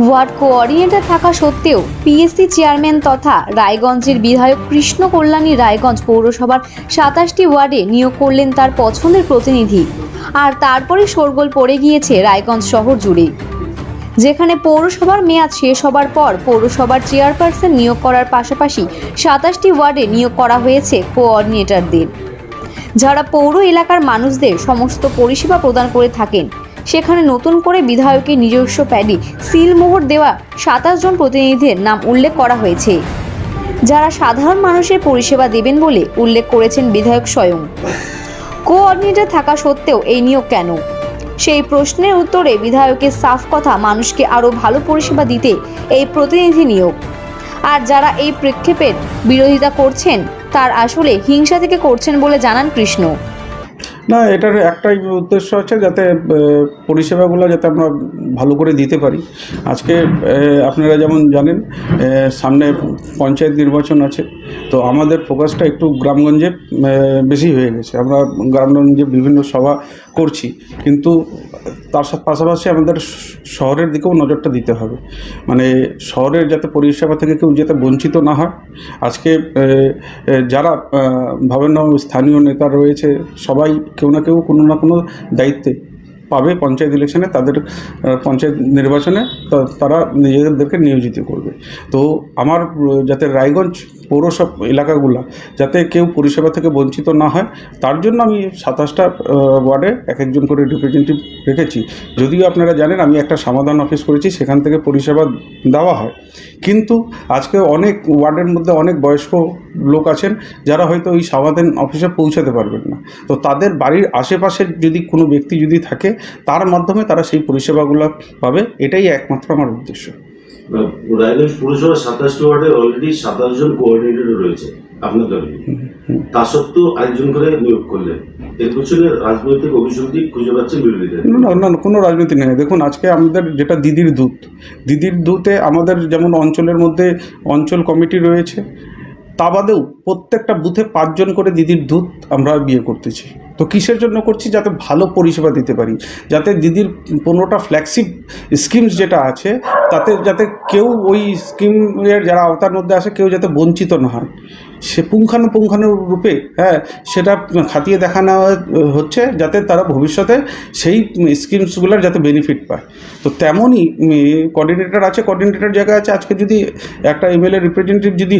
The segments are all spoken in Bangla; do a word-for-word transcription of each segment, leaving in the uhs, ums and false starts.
वार्ड कोअर्डिनेटर थाका सत्त्वेও पीएससी चेयरमैन तथा रायगंजेर विधायक कृष्ण कल्याणी रायगंज पौरसभार सत्ताईसटी वार्डे नियोग करलेन तार पछंदेर प्रतिनिधि और तारपरेই शोरगोल पड़े गिয়েছে रायगंज शहर जुड़े যেখানে পৌরসভার মেয়াদ শেষ হবার পর পৌরসভার চেয়ারপারসন নিয়োগ করার পাশাপাশি सत्ताईसटी वार्डे নিয়োগ করা হয়েছে কোঅর্ডিনেটরদের যারা পৌর এলাকার মানুষদের সমস্ত পরিষেবা প্রদান করে থাকেন। সেখানে নতুন করে বিধায়কের নিজস্ব প্যাডে সিলমোহর দেওয়া सत्ताईस জন প্রতিনিধির নাম উল্লেখ করা হয়েছে যারা সাধারণ মানুষের পরিষেবা দেবেন বলে উল্লেখ করেছেন বিধায়ক স্বয়ং। কোঅর্ডিনেটর থাকা সত্ত্বেও এই নিয়োগ কেন সেই প্রশ্নের উত্তরে বিধায়কের সাফ কথা, মানুষকে আরো ভালো পরিষেবা দিতে এই প্রতিনিধি নিয়োগ। আর যারা এই প্রেক্ষাপটের বিরোধিতা করছেন তার আসলে হিংসা থেকে করছেন বলে জানান কৃষ্ণ। না, এটার একটাই উদ্দেশ্য আছে যাতে পরিষেবাগুলো যাতে আমরা ভালো করে দিতে পারি। আজকে আপনারা যেমন জানেন সামনে পঞ্চায়েত নির্বাচন আছে, তো আমাদের ফোকাসটা একটু গ্রামগঞ্জে বেশি হয়ে গেছে। আমরা গ্রামগঞ্জে বিভিন্ন সভা করছি, কিন্তু তার পাশাপাশি আমাদের শহরের দিকেও নজরটা দিতে হবে। মানে শহরের যাতে পরিষেবা থেকে কেউ যাতে বঞ্চিত না হয়। আজকে যারা ভাবেন স্থানীয় নেতা রয়েছে সবাই কেউ না কেউ কোনো না কোনো দায়িত্বে পাবে পঞ্চায়েত ইলেকশনে, তাদের পঞ্চায়েত নির্বাচনে তারা নিজেদেরকে নিয়োজিত করবে। তো আমার যাতে রায়গঞ্জ পৌরসভা এলাকাগুলো যাতে কেউ পরিষেবা থেকে বঞ্চিত না হয় তার জন্য আমি সাতাশটা ওয়ার্ডে এক একজন করে রিপ্রেজেন্টেটিভ রেখেছি। যদিও আপনারা জানেন আমি একটা সমাধান অফিস করেছি, সেখান থেকে পরিষেবা দেওয়া হয়, কিন্তু আজকে অনেক ওয়ার্ডের মধ্যে অনেক বয়স্ক লোক আছেন যারা হয়তো ওই সমাধান অফিসে পৌঁছাতে পারবেন না। তো তাদের বাড়ির আশেপাশে যদি কোনো ব্যক্তি যদি থাকে তার মাধ্যমে তারা সেই পরিষেবাগুলো পাবে, এটাই একমাত্র আমার উদ্দেশ্য। রায়গঞ্জ পৌরসভার সাতাশটি ওয়ার্ডে অলরেডি সাতাশ জন কোঅর্ডিনেটর রয়েছে আপনার দলে, তা সত্ত্বেও আরেকজন করে নিয়োগ করলেন। এর পেছনে রাজনৈতিক অভিযোগটি খুঁজে পাচ্ছে বিরোধীরা। না, কোনো রাজনীতি নেই। দেখুন আজকে আমাদের যেটা দিদির দূত, দিদির দূতে আমাদের যেমন অঞ্চলের মধ্যে অঞ্চল কমিটি রয়েছে, তা বাদেও প্রত্যেকটা বুথে পাঁচজন করে দিদির দূত আমরা বিয়ে করতেছি। তো কিসের জন্য করছি? যাতে ভালো পরিষেবা দিতে পারি, যাতে দিদির পনেরোটা ফ্ল্যাগশিপ স্কিমস যেটা আছে তাতে যাতে কেউ ওই স্কিমের যারা আওতার মধ্যে আসে কেউ যাতে বঞ্চিত না হয়, সে পুঙ্খানুপুঙ্খানু রূপে হ্যাঁ সেটা খাতিয়ে দেখানো হচ্ছে, যাতে তারা ভবিষ্যতে সেই স্কিমসগুলোর যাতে বেনিফিট পায়। তো তেমনই কোঅর্ডিনেটর আছে, কোঅর্ডিনেটর জায়গায় আছে। আজকে যদি একটা এমএলএ রিপ্রেজেন্টেটিভ যদি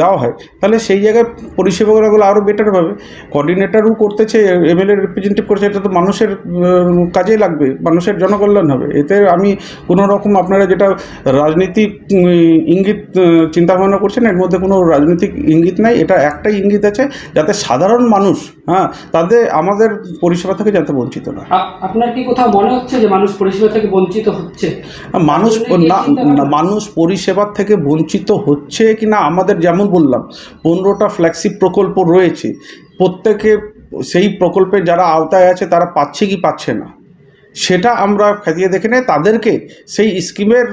দেওয়া হয় তাহলে সেই জায়গায় পরিষেবাগুলো আরও বেটার পাবে। কোঅর্ডিনেটরও করতেছে, এমএলএ রিপ্রেজেন্টেটিভ করছে, এটা তো মানুষের কাজেই লাগবে, মানুষের জনকল্যাণ হবে। এতে আমি কোনো রকম আপনারা যেটা রাজনীতিক ইঙ্গিত চিন্তাভাবনা করছেন এর মধ্যে কোনো রাজনৈতিক ইঙ্গিত নাই। এটা একটাই ইঙ্গিত আছে যাতে সাধারণ মানুষ হ্যাঁ তাদের আমাদের পরিষেবা থেকে যাতে বঞ্চিত না। আপনার কি কোথাও মনে হচ্ছে যে মানুষ পরিষেবা থেকে বঞ্চিত হচ্ছে? মানুষ না, মানুষ পরিষেবা থেকে বঞ্চিত হচ্ছে কি না আমাদের যেমন বললাম পনেরোটা ফ্ল্যাগশিপ প্রকল্প রয়েছে, প্রত্যেকে সেই প্রকল্পে যারা আওতায় আছে তারা পাচ্ছে কি পাচ্ছে না সেটা আমরা খাতিয়ে দেখে নিয়ে তাদেরকে সেই স্কিমের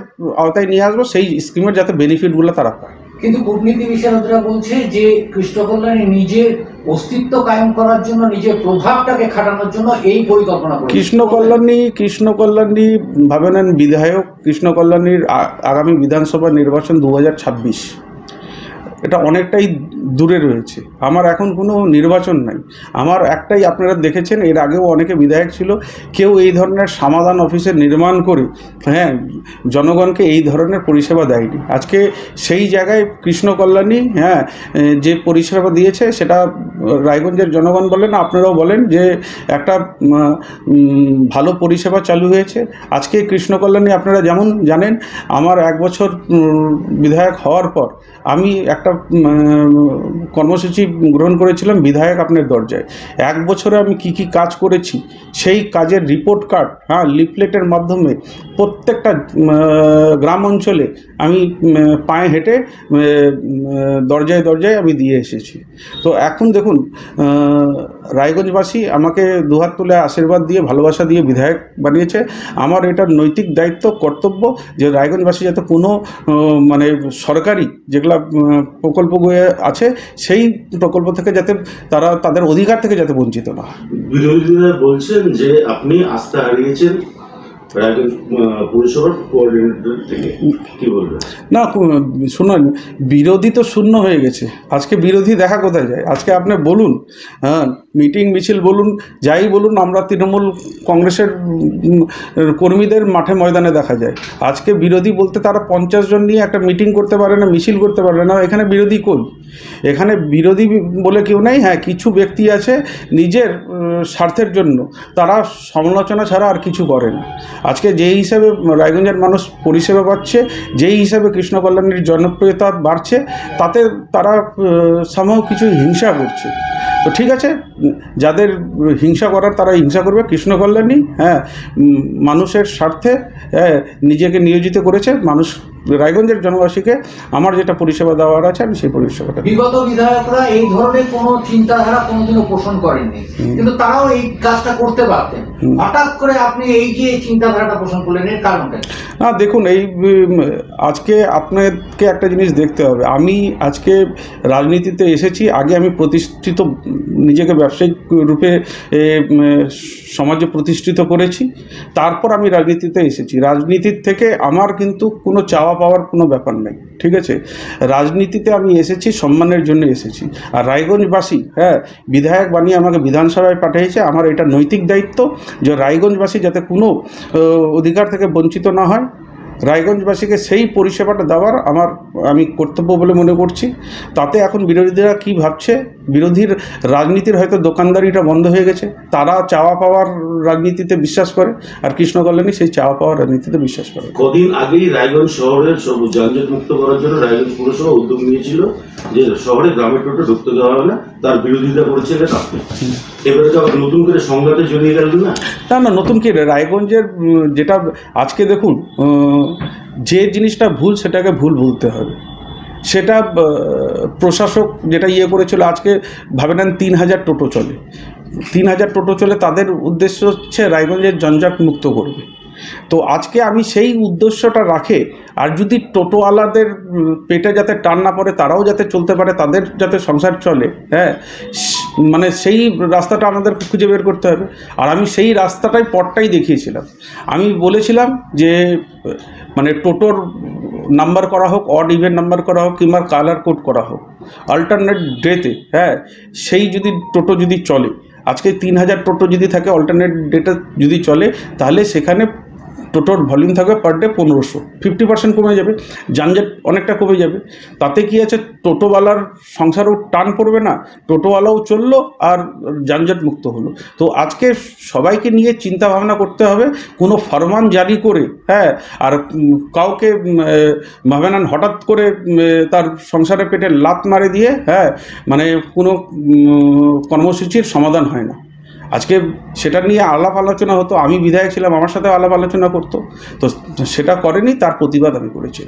আওতায় নিয়ে আসবো, সেই স্কিমের যাতে বেনিফিটগুলো তারা পায়। কিন্তু কূটনীতি বিশেষজ্ঞরা বলছে যে কৃষ্ণ কল্যাণী নিজের অস্তিত্ব কায়েম করার জন্য নিজের প্রভাবটাকে খাটানোর জন্য এই পরিকল্পনা করে। কৃষ্ণ কল্যাণী কৃষ্ণ কল্যাণী ভাবেন বিধায়ক কৃষ্ণ কল্যাণীর আগামী বিধানসভা নির্বাচন দু হাজার ছাব্বিশ এটা অনেকটাই দূরে রয়েছে। আমার এখন কোনো নির্বাচন নাই, আমার একটাই আপনারা দেখেছেন এর আগেও অনেকে বিধায়ক ছিল, কেউ এই ধরনের সমাধান অফিসের নির্মাণ করে হ্যাঁ জনগণকে এই ধরনের পরিষেবা দেয়নি। আজকে সেই জায়গায় কৃষ্ণ কল্যাণী হ্যাঁ যে পরিষেবা দিয়েছে সেটা রায়গঞ্জের জনগণ বলেন আপনারাও বলেন যে একটা ভালো পরিষেবা চালু হয়েছে। আজকে কৃষ্ণ কল্যাণী আপনারা যেমন জানেন আমার এক বছর বিধায়ক হওয়ার পর আমি একটা কর্মসূচি গ্রহণ করেছিলাম বিধায়ক আপনার দরজায়। এক বছরে আমি কি কি কাজ করেছি সেই কাজের রিপোর্ট কার্ড হ্যাঁ লিফলেটের মাধ্যমে প্রত্যেকটা গ্রাম অঞ্চলে আমি পায়ে হেঁটে দরজায় দরজায় আমি দিয়ে এসেছি। তো এখন দেখুন রায়গঞ্জবাসী আমাকে দুহাত তুলে আশীর্বাদ দিয়ে ভালোবাসা দিয়ে বিধায়ক বানিয়েছে। আমার এটা নৈতিক দায়িত্ব কর্তব্য যে রায়গঞ্জবাসী যাতে কোনো মানে সরকারি যেগুলা প্রকল্প আছে সেই প্রকল্প থেকে যাতে তারা তাদের অধিকার থেকে যাতে বঞ্চিত না হয়। বিরোধীরা বলছেন যে আপনি আস্থা হারিয়েছেন না শুনুন, বিরোধী তো শূন্য হয়ে গেছে। আজকে বিরোধী দেখা কোথায় যায়? আজকে আপনি বলুন, হ্যাঁ মিটিং মিছিল বলুন, যাই বলুন, আমরা তৃণমূল কংগ্রেসের কর্মীদের মাঠে ময়দানে দেখা যায়। আজকে বিরোধী বলতে তারা পঞ্চাশ জন নিয়ে একটা মিটিং করতে পারে না, মিছিল করতে পারে না। এখানে বিরোধী কই? এখানে বিরোধী বলে কেউ নেই। হ্যাঁ, কিছু ব্যক্তি আছে নিজের স্বার্থের জন্য তারা সমালোচনা ছাড়া আর কিছু করে না। আজকে যেই হিসাবে রায়গঞ্জের মানুষ পরিষেবা পাচ্ছে, যেই হিসাবে কৃষ্ণকল্যাণীর জনপ্রিয়তা বাড়ছে, তাতে তারা সাময়িক কিছু হিংসা করছে। তো ঠিক আছে, যাদের হিংসা করার তারা হিংসা করবে। কৃষ্ণকল্যাণী হ্যাঁ মানুষের স্বার্থে হ্যাঁ নিজেকে নিয়োজিত করেছে। মানুষ রায়গঞ্জের জনবাসীকে আমার যেটা পরিষেবা দেওয়ার আছে আমি সেই পরিষেবাটা। বিগত বিধায়করা এই ধরনের কোনো চিন্তাধারা কোনোদিনও পোষণ করেননি, কিন্তু তারাও এই কাজটা করতে পারতেন। হঠাৎ করে আপনি এই যে চিন্তাধারাটা পোষণ করলেন, এর কারণটা? না দেখুন, এই আজকে আপনাকে একটা জিনিস দেখতে হবে। আমি আজকে রাজনীতিতে এসেছি, আগে আমি প্রতিষ্ঠিত নিজেকে ব্যবসায়িক রূপে সমাজে প্রতিষ্ঠিত করেছি, তারপর আমি রাজনীতিতে এসেছি। রাজনীতির থেকে আমার কিন্তু কোনো চাওয়া পাওয়ার কোনো ব্যাপার নেই, ঠিক আছে? রাজনীতিতে আমি এসেছি, সম্মানের জন্য এসেছি। আর রায়গঞ্জবাসী হ্যাঁ বিধায়ক বানিয়ে আমাকে বিধানসভায় পাঠিয়েছে। আমার এটা নৈতিক দায়িত্ব যে রায়গঞ্জবাসী যাতে কোনো অধিকার থেকে বঞ্চিত না হয়, রায়গঞ্জবাসীকে সেই পরিষেবাটা দেওয়ার আমার আমি কর্তব্য বলে মনে করছি। তাতে এখন বিরোধীরা কি ভাবছে? বিরোধীর রাজনীতির হয়তো দোকানদারিটা বন্ধ হয়ে গেছে, তারা চাওয়া পাওয়ার রাজনীতিতে বিশ্বাস করে। আর কৃষ্ণকল্যাণী সেই চাওয়া পাওয়ার রাজনীতিতে বিশ্বাস করে। কদিন আগেই রায়গঞ্জ শহরের যানজট মুক্ত করার জন্য রায়গঞ্জ পুরসভা উদ্যোগ নিয়েছিল যে শহরে গ্রামের টোটো ঢুকতে দেওয়া হবে না, তার বিরোধিতা করেছিলেন আপনি। এবারে তো আবার নতুন করে সংঘাতে জড়িয়ে গেল না? না না, নতুন কি রায়গঞ্জের যেটা আজকে দেখুন, যে জিনিসটা ভুল সেটাকে ভুল বলতে হবে। সেটা প্রশাসক যেটা ইয়ে করেছিল, আজকে ভাবে নেন তিন হাজার টোটো চলে, তিন হাজার টোটো চলে, তাদের উদ্দেশ্য হচ্ছে রায়গঞ্জের জঞ্জাট মুক্ত করবে। তো আজকে আমি সেই উদ্দেশ্যটা রাখে, আর যদি টোটোওয়ালাদের পেটে যাতে টান না পড়ে, তারাও যাতে চলতে পারে, তাদের যাতে সংসার চলে, হ্যাঁ মানে সেই রাস্তাটা আমাদের খুঁজে বের করতে হবে। আর আমি সেই রাস্তাটাই পথটাই দেখিয়েছিলাম। আমি বলেছিলাম যে মানে টোটোর নাম্বার করা হোক, অড ইভেন্ট নাম্বার করা হোক, কিংবা কালার কোড করা হোক অল্টারনেট ডেতে। হ্যাঁ সেই যদি টোটো যদি চলে, আজকে তিন হাজার টোটো যদি থাকে অল্টারনেট ডেটা যদি চলে, তাহলে সেখানে টোটোর ভলিউম থাকবে পার ডে পনেরোশো, ফিফটি পার্সেন্ট কমে যাবে, যানজট অনেকটা কমে যাবে। তাতে কি আছে, টোটোওয়ালার সংসারও টান পড়বে না, টোটোওয়ালাও চললো আর যানজট মুক্ত হলো। তো আজকে সবাইকে নিয়ে চিন্তা ভাবনা করতে হবে। কোনো ফরমান জারি করে হ্যাঁ আর কাউকে ভাবেন হঠাৎ করে তার সংসারের পেটে লাত মারে দিয়ে হ্যাঁ মানে কোনো কর্মসূচির সমাধান হয় না। আজকে সেটা নিয়ে আলাপ আলোচনা হতো, আমি বিধায়ক ছিলাম, আমার সাথে আলাপ আলোচনা করতো, তো সেটা করেনি, তার প্রতিবাদ আমি করেছি।